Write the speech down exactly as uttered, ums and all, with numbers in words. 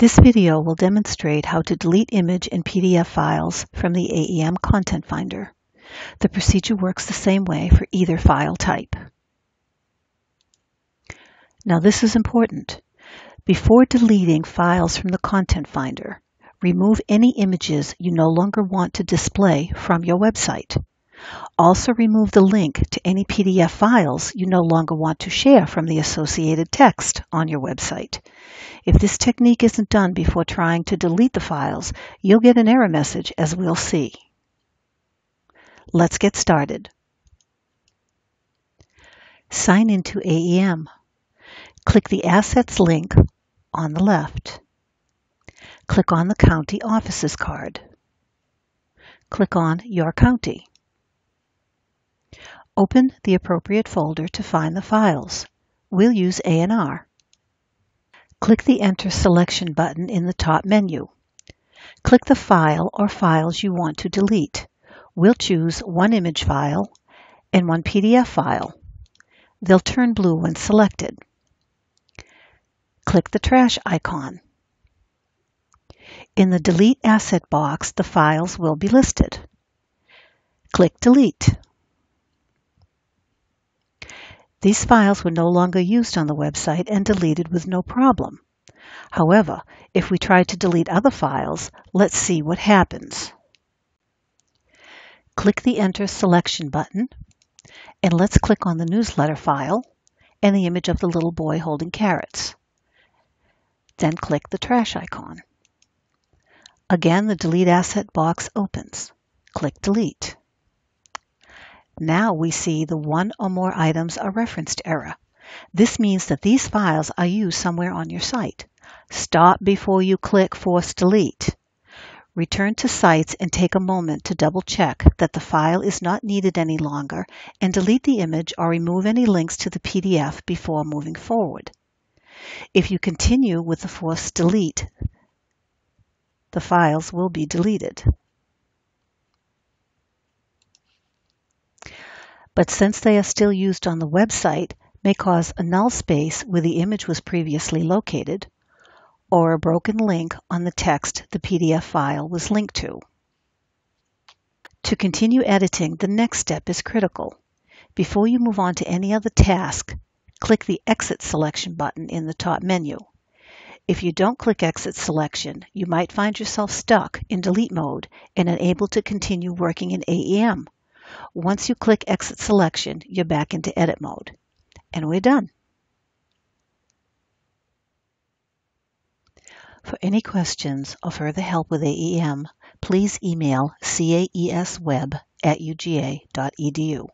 This video will demonstrate how to delete image and P D F files from the A E M Content Finder. The procedure works the same way for either file type. Now this is important. Before deleting files from the Content Finder, remove any images you no longer want to display from your website. Also remove the link to any P D F files you no longer want to share from the associated text on your website. If this technique isn't done before trying to delete the files, you'll get an error message, as we'll see. Let's get started. Sign into A E M. Click the Assets link on the left. Click on the County Offices card. Click on Your County. Open the appropriate folder to find the files. We'll use A N R. Click the Enter Selection button in the top menu. Click the file or files you want to delete. We'll choose one image file and one P D F file. They'll turn blue when selected. Click the trash icon. In the Delete Asset box, the files will be listed. Click Delete. These files were no longer used on the website and deleted with no problem. However, if we try to delete other files, let's see what happens. Click the Enter Selection button, and let's click on the newsletter file and the image of the little boy holding carrots. Then click the trash icon. Again, the Delete Asset box opens. Click Delete. Now we see the one or more items are referenced error. This means that these files are used somewhere on your site. Stop before you click Force Delete. Return to Sites and take a moment to double check that the file is not needed any longer and delete the image or remove any links to the P D F before moving forward. If you continue with the Force Delete, the files will be deleted. But since they are still used on the website, may cause a null space where the image was previously located, or a broken link on the text the P D F file was linked to. To continue editing, the next step is critical. Before you move on to any other task, click the Exit Selection button in the top menu. If you don't click Exit Selection, you might find yourself stuck in delete mode and unable to continue working in A E M. Once you click Exit Selection, you're back into edit mode. And we're done. For any questions or further help with A E M, please email caesweb at uga dot edu.